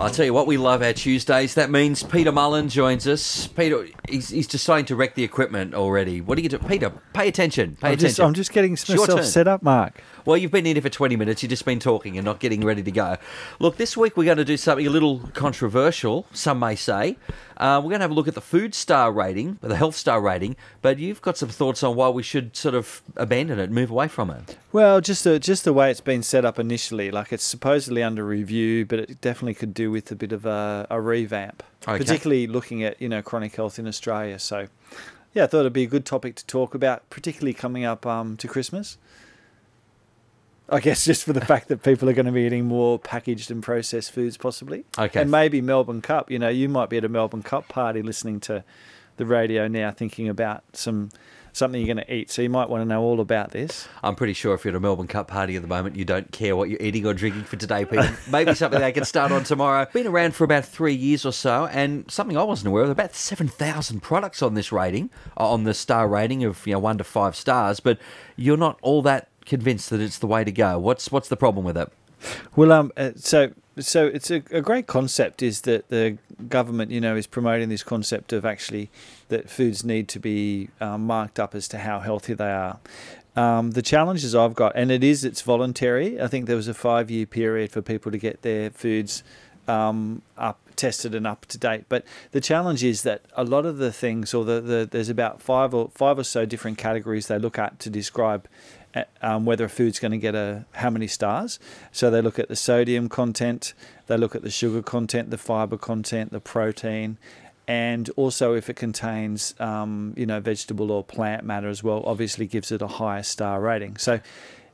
I'll tell you what, we love our Tuesdays. That means Peter Mullen joins us. Peter, he's deciding to wreck the equipment already. What are you doing? Peter, pay attention. I'm just getting myself set up, Mark. Well, you've been in here for 20 minutes. You've just been talking and not getting ready to go. Look, this week we're going to do something a little controversial, some may say. We're going to have a look at the food star rating, or the health star rating, but you've got some thoughts on why we should sort of abandon it, move away from it. Well, just the way it's been set up initially. Like, it's supposedly under review, but it definitely could do with a bit of a revamp, particularly looking at, you know, chronic health in Australia. So, yeah, I thought it'd be a good topic to talk about, particularly coming up to Christmas. I guess just for the fact that people are going to be eating more packaged and processed foods possibly. Okay. And maybe Melbourne Cup. You know, you might be at a Melbourne Cup party listening to the radio now thinking about something you're going to eat. So you might want to know all about this. I'm pretty sure if you're at a Melbourne Cup party at the moment, you don't care what you're eating or drinking for today, Peter. Maybe something they can start on tomorrow. Been around for about 3 years or so, and something I wasn't aware of, about 7,000 products on this rating, on the star rating of 1 to 5 stars, but you're not all that convinced that it's the way to go. What's the problem with it? Well, so it's a great concept, is that the government, you know, is promoting this concept of actually that foods need to be marked up as to how healthy they are. The challenges I've got, and it's voluntary. I think there was a 5-year period for people to get their foods tested and up to date. But the challenge is that a lot of the things, or there's about five or so different categories they look at to describe whether a food's going to get how many stars. So they look at the sodium content, they look at the sugar content, the fiber content, the protein, and also if it contains vegetable or plant matter as well, obviously gives it a higher star rating. So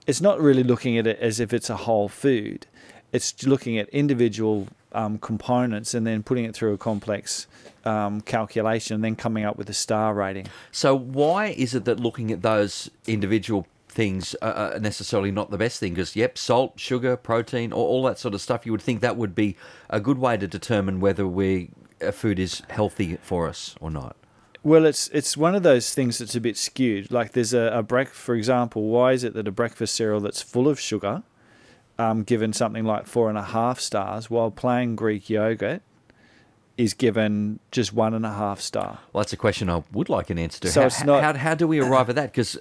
it's not really looking at it as if it's a whole food. It's looking at individual components and then putting it through a complex calculation and then coming up with a star rating. So why is it that looking at those individual things are necessarily not the best thing? Because, yep, salt, sugar, protein, all that sort of stuff, you would think that would be a good way to determine whether a food is healthy for us or not. Well, it's one of those things that's a bit skewed. Like there's for example, why is it that a breakfast cereal that's full of sugar given something like 4.5 stars, while plain Greek yogurt is given just 1.5 star? Well, that's a question I would like an answer to. So how do we arrive at that? Because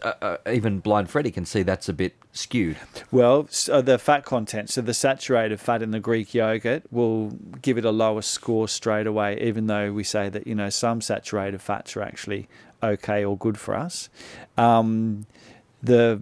even Blind Freddy can see that's a bit skewed. Well, so the fat content, so the saturated fat in the Greek yogurt will give it a lower score straight away, even though we say that, you know, some saturated fats are actually okay or good for us.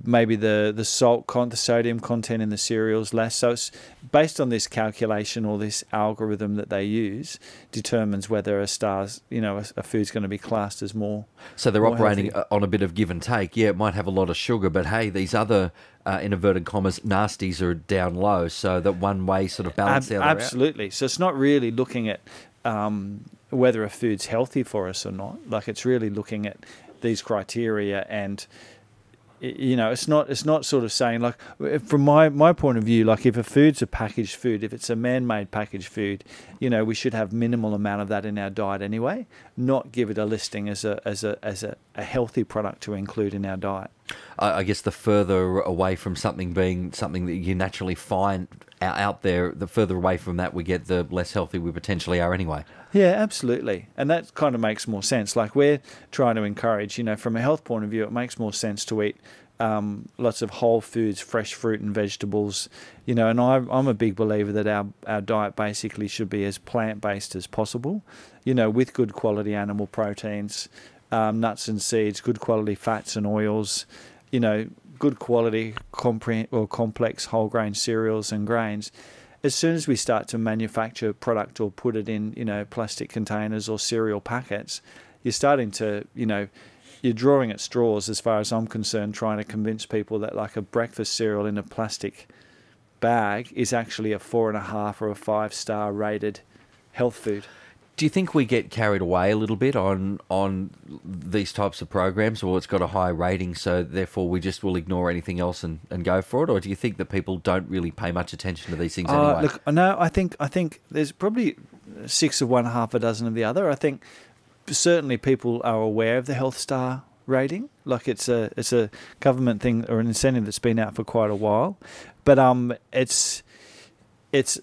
Maybe the salt the sodium content in the cereals less. So it's based on this calculation or this algorithm that they use determines whether a food's going to be classed as more. So they're operating on a bit of give and take. Yeah, it might have a lot of sugar, but hey, these other inverted commas nasties are down low, so that one way sort of balance the other out. Absolutely. So it's not really looking at whether a food's healthy for us or not. Like, it's really looking at these criteria and, you know, it's not sort of saying, like, from my point of view, like, if a food's a packaged food, if it's a man-made packaged food, you know, we should have minimal amount of that in our diet anyway, not give it a listing as a healthy product to include in our diet. I guess the further away from something being something that you naturally find out there, the further away from that we get, the less healthy we potentially are anyway. Yeah, absolutely. And that kind of makes more sense. Like, we're trying to encourage, you know, from a health point of view, it makes more sense to eat lots of whole foods, fresh fruit and vegetables, you know, and I'm a big believer that our diet basically should be as plant-based as possible, you know, with good quality animal proteins, nuts and seeds, good quality fats and oils, you know, good quality complex whole grain cereals and grains. As soon as we start to manufacture product or put it in, you know, plastic containers or cereal packets, you're starting to, you know, you're drawing at straws, as far as I'm concerned, trying to convince people that, like, a breakfast cereal in a plastic bag is actually a 4.5 or a 5-star rated health food. Do you think we get carried away a little bit on these types of programs, or it's got a high rating, so therefore we just will ignore anything else and go for it? Or do you think that people don't really pay much attention to these things anyway? Look, no, I think there's probably 6 of one, half a dozen of the other. I think certainly people are aware of the health star rating. Like, it's a government thing or an incentive that's been out for quite a while, but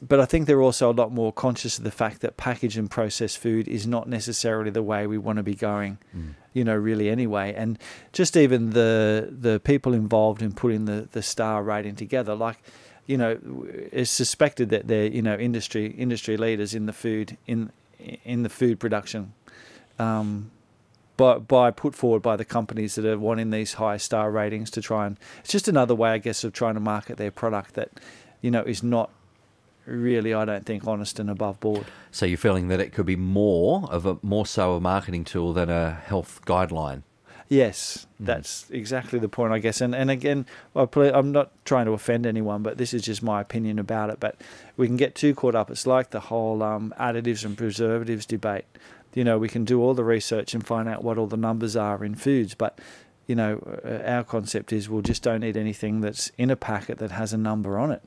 But I think they're also a lot more conscious of the fact that packaged and processed food is not necessarily the way we want to be going, you know, really anyway. And just even the people involved in putting the star rating together, like, you know, it's suspected that they're, you know, industry leaders in the food in the food production, by put forward by the companies that are wanting these high star ratings to try and it's just another way, I guess, of trying to market their product that, you know, is not really, I don't think, honest and above board. So you're feeling that it could be more so a marketing tool than a health guideline? Yes, that's exactly the point, I guess. And again, I'm not trying to offend anyone, but this is just my opinion about it. But we can get too caught up. It's like the whole additives and preservatives debate. You know, we can do all the research and find out what all the numbers are in foods, but, you know, our concept is we'll just don't eat anything that's in a packet that has a number on it.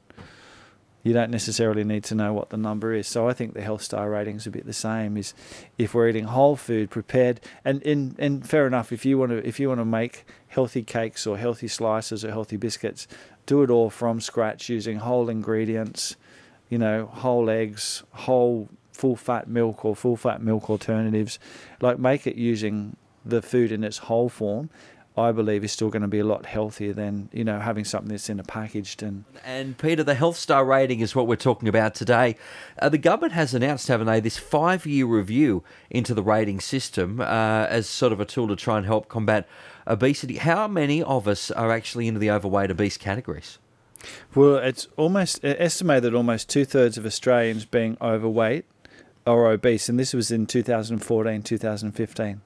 You don't necessarily need to know what the number is. So I think the health star rating's a bit the same. Is if we're eating whole food, prepared, and fair enough. If you want to make healthy cakes or healthy slices or healthy biscuits, do it all from scratch using whole ingredients. You know, whole eggs, whole full-fat milk or full-fat milk alternatives. Like, make it using the food in its whole form. I believe is still going to be a lot healthier than, you know, having something that's in a packaged. And Peter, the health star rating is what we're talking about today. The government has announced, haven't they, this 5-year review into the rating system as sort of a tool to try and help combat obesity. How many of us are actually into the overweight, obese categories? Well, it's almost estimated almost 2/3 of Australians being overweight or obese, and this was in 2014, 2015.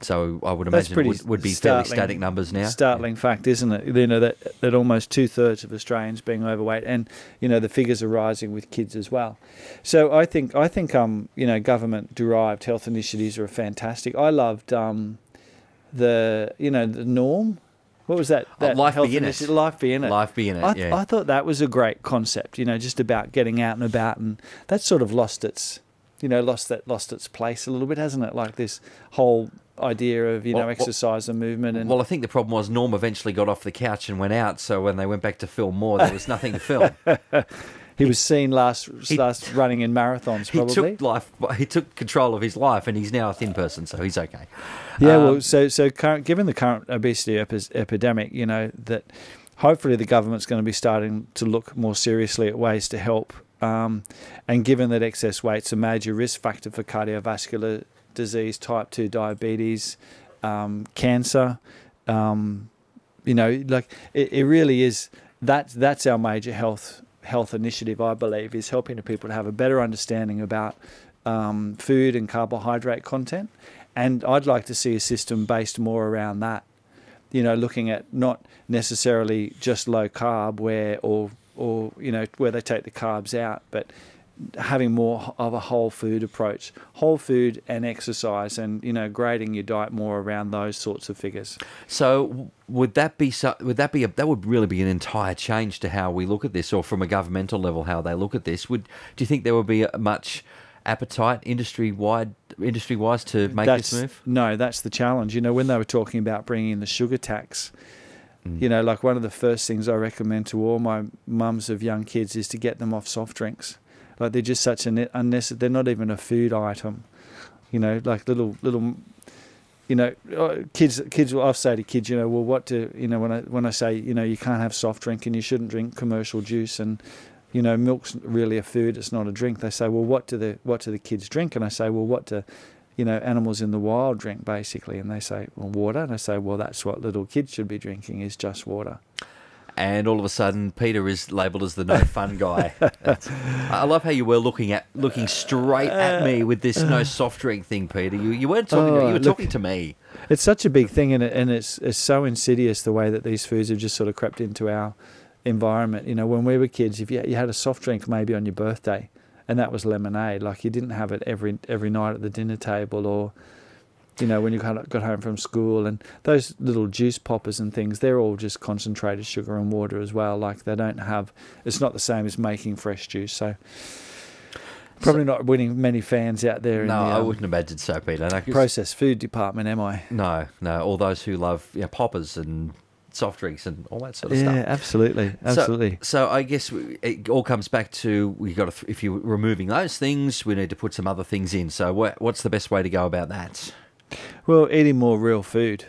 So I would imagine it would be fairly static numbers now. Startling fact, isn't it? You know, that almost 2/3 of Australians being overweight, and, you know, the figures are rising with kids as well. So I think you know, government derived health initiatives are fantastic. I loved the norm. What was that? Life Be In It. Life Be In It. Life Be In It. Yeah. I thought that was a great concept. You know, just about getting out and about, and that's sort of lost its, you know, lost its place a little bit, hasn't it? Like this whole idea of, you know, exercise and movement. And well, I think the problem was Norm eventually got off the couch and went out, so when they went back to film more, there was nothing to film. He was seen last running in marathons, probably. He took control of his life, and he's now a thin person, so he's okay. Yeah, well, so given the current obesity epidemic, you know, that hopefully the government's going to be starting to look more seriously at ways to help, and given that excess weight's a major risk factor for cardiovascular disease, type 2 diabetes, cancer, you know, like it really is. That's our major health initiative, I believe, is helping the people to have a better understanding about food and carbohydrate content. And I'd like to see a system based more around that, you know, looking at not necessarily just low carb or you know, where they take the carbs out, but having more of a whole food approach, whole food and exercise, and, you know, grading your diet more around those sorts of figures. So that would really be an entire change to how we look at this, or from a governmental level how they look at this. Do you think there would be much appetite industry-wise to make this move? No, that's the challenge. You know, when they were talking about bringing in the sugar tax, you know, like one of the first things I recommend to all my mums of young kids is to get them off soft drinks. Like, they're just such an unnecessary. They're not even a food item, you know. Like little, you know, kids. I'll say to kids, you know, well, what do you know when I say, you know, you can't have soft drink and you shouldn't drink commercial juice, and, you know, milk's really a food. It's not a drink. They say, well, what do the kids drink? And I say, well, what do, you know, animals in the wild drink basically? And they say, well, water. And I say, well, that's what little kids should be drinking, is just water. And all of a sudden, Peter is labelled as the no fun guy. I love how you were looking straight at me with this no soft drink thing, Peter. You weren't talking to me, you were talking to me. It's such a big thing, and it's so insidious the way that these foods have just sort of crept into our environment. You know, when we were kids, if you had a soft drink maybe on your birthday, and that was lemonade, like, you didn't have it every night at the dinner table, or, you know, when you got home from school. And those little juice poppers and things, they're all just concentrated sugar and water as well. Like, they don't have, it's not the same as making fresh juice. So probably not winning many fans out there. No, I wouldn't imagine so, Peter. No, processed food department, am I? No, all those who love, you know, poppers and soft drinks and all that sort of stuff. Yeah, absolutely, absolutely. So I guess it all comes back to we got to, if you're removing those things, we need to put some other things in. So what's the best way to go about that? Well, eating more real food,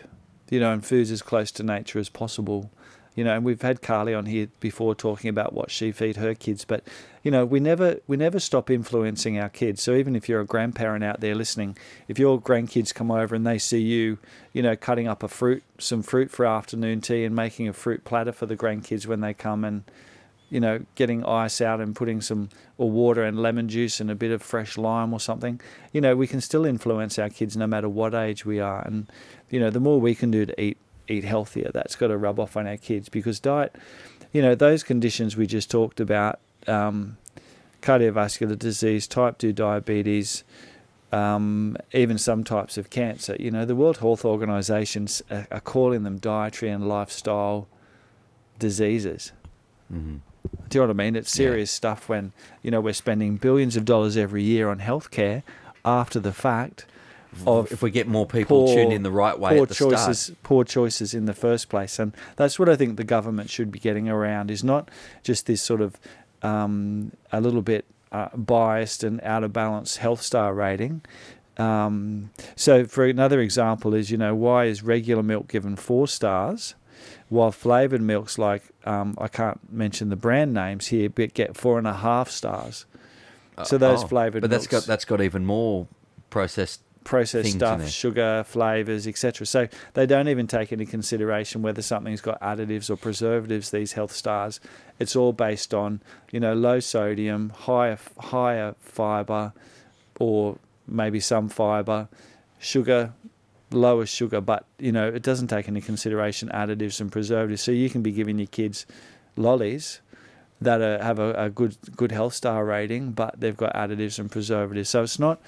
you know, and foods as close to nature as possible. You know, and we've had Carly on here before talking about what she feed her kids, but you know, we never stop influencing our kids. So even if you're a grandparent out there listening, if your grandkids come over and they see you, you know, cutting up some fruit for afternoon tea and making a fruit platter for the grandkids when they come, and you know, getting ice out and putting some water and lemon juice and a bit of fresh lime or something, you know, we can still influence our kids no matter what age we are. And you know, the more we can do to eat healthier, that's got to rub off on our kids, because diet, you know, those conditions we just talked about, cardiovascular disease, type 2 diabetes, even some types of cancer, you know, the World Health Organization are calling them dietary and lifestyle diseases. Mm-hmm. Do you know what I mean? It's serious stuff when, you know, we're spending billions of dollars every year on healthcare after the fact. If we get more people tuned in the right way at the start. Poor choices in the first place. And that's what I think the government should be getting around, is not just this sort of a little bit biased and out of balance health star rating. So for another example is, you know, why is regular milk given 4 stars while flavoured milks like, I can't mention the brand names here, but get 4.5 stars? So those flavoured milks. But that's got even more processed stuff, sugar, flavours, etc. So they don't even take into consideration whether something's got additives or preservatives, these health stars. It's all based on, you know, low sodium, higher fibre, or maybe some fibre, sugar, lower sugar, but, you know, it doesn't take into consideration additives and preservatives. So you can be giving your kids lollies that have a good health star rating, but they've got additives and preservatives. So it's not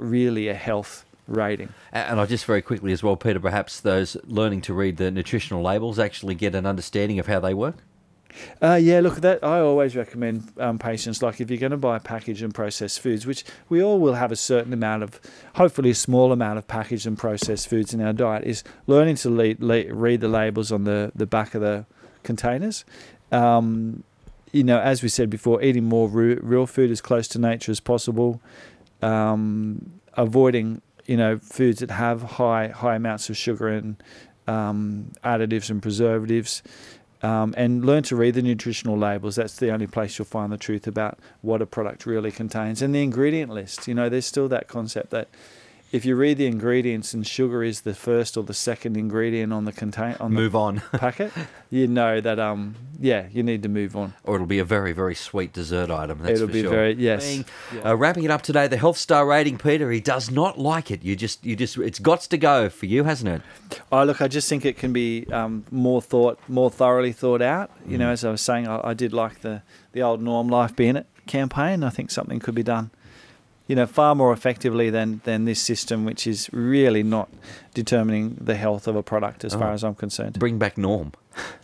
really a health rating. And I just very quickly as well, Peter, perhaps those learning to read the nutritional labels actually get an understanding of how they work? Yeah, look, that I always recommend patients, like if you're going to buy packaged and processed foods, which we all will have a certain amount of, hopefully a small amount of packaged and processed foods in our diet, is learning to read the labels on the back of the containers. You know, as we said before, eating more real food as close to nature as possible, avoiding, you know, foods that have high amounts of sugar and additives and preservatives, and learn to read the nutritional labels. That's the only place you'll find the truth about what a product really contains. And the ingredient list, you know, there's still that concept that if you read the ingredients and sugar is the first or the second ingredient on the packet, you know that yeah, you need to move on. Or it'll be a very, very sweet dessert item. That's for sure. It'll be very, yes. Wrapping it up today, the health star rating, Peter, he does not like it. It's got to go for you, hasn't it? Oh, look, I just think it can be more thoroughly thought out. You know, as I was saying, I did like the old Norm Life Be In It campaign. I think something could be done, you know, far more effectively than this system, which is really not determining the health of a product as far as I'm concerned. Bring back Norm.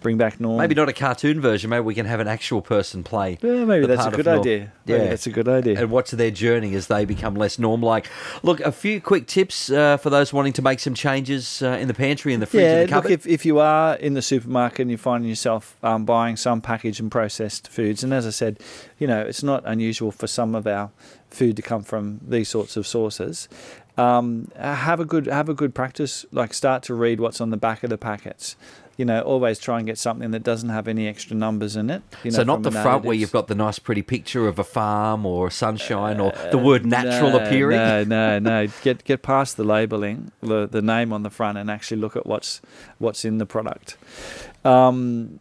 Bring back Norm. Maybe not a cartoon version. Maybe we can have an actual person play. Yeah, maybe that's a good idea. Yeah, maybe that's a good idea. And watch their journey as they become less Norm-like. Look, a few quick tips for those wanting to make some changes in the pantry, in the fridge, in the cupboard. Look, if you are in the supermarket and you're finding yourself buying some packaged and processed foods, and as I said, you know, it's not unusual for some of our food to come from these sorts of sources. Have a good practice, like start to read what's on the back of the packets. You know, always try and get something that doesn't have any extra numbers in it. You know, so not the front where you've got the nice pretty picture of a farm or sunshine or the word natural appearing. No. Get past the labelling, the name on the front, and actually look at what's in the product. And,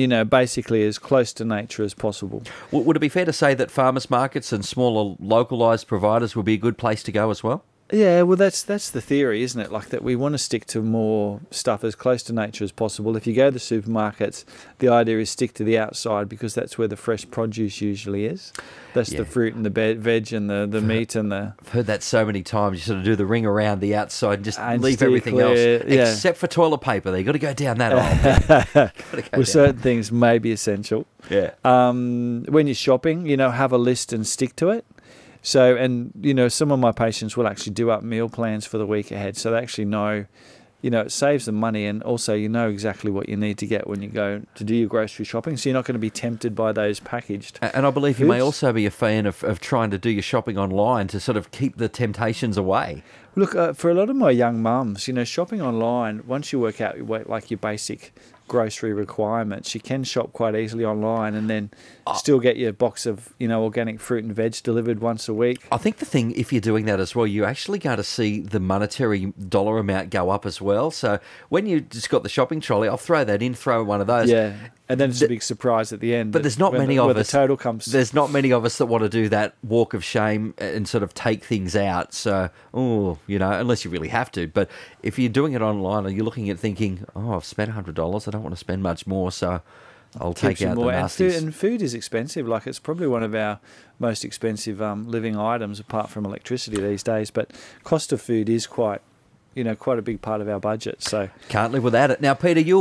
you know, basically as close to nature as possible. Would it be fair to say that farmers markets and smaller localised providers would be a good place to go as well? Yeah, well, that's the theory, isn't it? Like that we want to stick to more stuff as close to nature as possible. If you go to the supermarkets, the idea is stick to the outside because that's where the fresh produce usually is. That's the fruit and the veg and the meat and the... I've heard that so many times. You sort of do the ring around the outside and just leave everything else. Except for toilet paper. They've got to go down that aisle. Certain things may be essential. Yeah. When you're shopping, you know, have a list and stick to it. So, and, you know, some of my patients will actually do up meal plans for the week ahead. So they actually know, you know, it saves them money, and also you know exactly what you need to get when you go to do your grocery shopping, so you're not going to be tempted by those packaged foods. And I believe you may also be a fan of trying to do your shopping online to sort of keep the temptations away. Look, for a lot of my young mums, you know, shopping online, once you work out like your basic grocery requirements, you can shop quite easily online and then still get your box of, you know, organic fruit and veg delivered once a week. I think the thing, if you're doing that as well, you're actually going to see the monetary dollar amount go up as well. So when you just got the shopping trolley, I'll throw that in, throw one of those. Yeah. And then it's a big surprise at the end. But there's not many of us. Where the total comes. There's not many of us that want to do that walk of shame and sort of take things out. So, oh, you know, unless you really have to. But if you're doing it online, you're looking at thinking, oh, I've spent $100. I don't want to spend much more, so I'll take out the nasties. And food is expensive. Like, it's probably one of our most expensive living items apart from electricity these days. But cost of food is quite, you know, quite a big part of our budget. So can't live without it. Now, Peter, you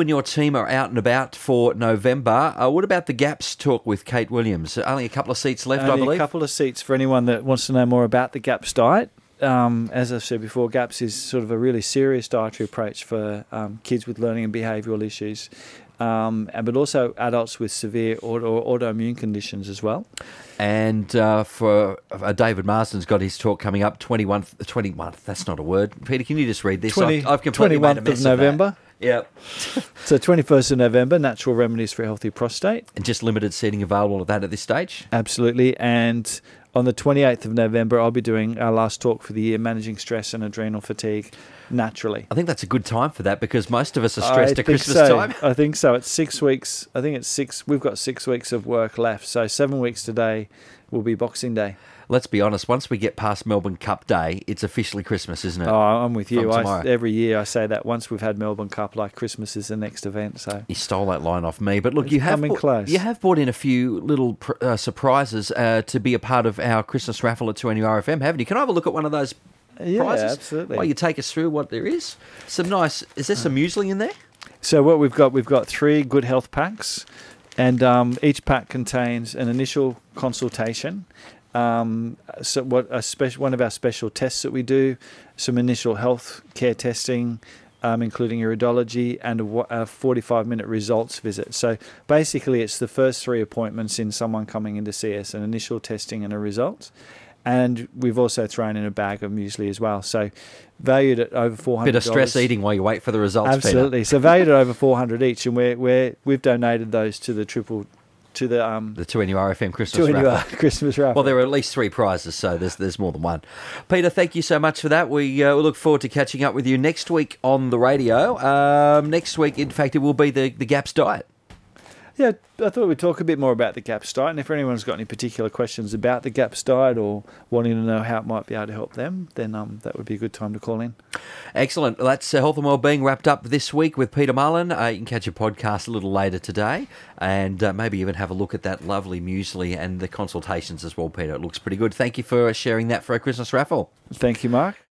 and your team are out and about for November. What about the GAPS talk with Kate Williams? Only a couple of seats left, I believe. Only a couple of seats for anyone that wants to know more about the GAPS diet. As I've said before, GAPS is sort of a really serious dietary approach for kids with learning and behavioural issues, but also adults with severe autoimmune conditions as well. And for David Marsden's got his talk coming up 21st. That's not a word. Peter, can you just read this? 21st of November. Yeah. So 21st of November, Natural Remedies for a Healthy Prostate. And just limited seating available at that at this stage? Absolutely. And on the 28th of November, I'll be doing our last talk for the year, Managing Stress and Adrenal Fatigue Naturally. I think that's a good time for that because most of us are stressed at Christmas time. I think so. It's 6 weeks. I think it's six. We've got 6 weeks of work left. So 7 weeks today will be Boxing Day. Let's be honest. Once we get past Melbourne Cup Day, it's officially Christmas, isn't it? Oh, I'm with you. Every year I say that. Once we've had Melbourne Cup, like Christmas is the next event. So you stole that line off me. But look, it's you have brought in a few little surprises to be a part of our Christmas raffle at 2NURFM, haven't you? Can I have a look at one of those prizes? Yeah, absolutely. While you take us through what there is. Some nice... Is there some muesli in there? So what we've got 3 good health packs, and each pack contains an initial consultation, so one of our special tests that we do, some initial health care testing, including iridology, and a 45-minute results visit. So basically it's the first 3 appointments in someone coming in to see us: an initial testing and a results. And we've also thrown in a bag of muesli as well. So valued at over $400. Bit of stress eating while you wait for the results. Absolutely. Peter. So valued at over $400 each, and we've donated those to the the 2NURFM Christmas raffle. Well, there are at least 3 prizes, so there's more than one. Peter, thank you so much for that. We look forward to catching up with you next week on the radio. Next week, in fact, it will be the GAPS diet. Yeah, I thought we'd talk a bit more about the GAPS diet, and if anyone's got any particular questions about the GAPS diet or wanting to know how it might be able to help them, then that would be a good time to call in. Excellent. Well, that's Health and Wellbeing wrapped up this week with Peter Mullen. You can catch a podcast a little later today, and maybe even have a look at that lovely muesli and the consultations as well, Peter. It looks pretty good. Thank you for sharing that for our Christmas raffle. Thank you, Mark.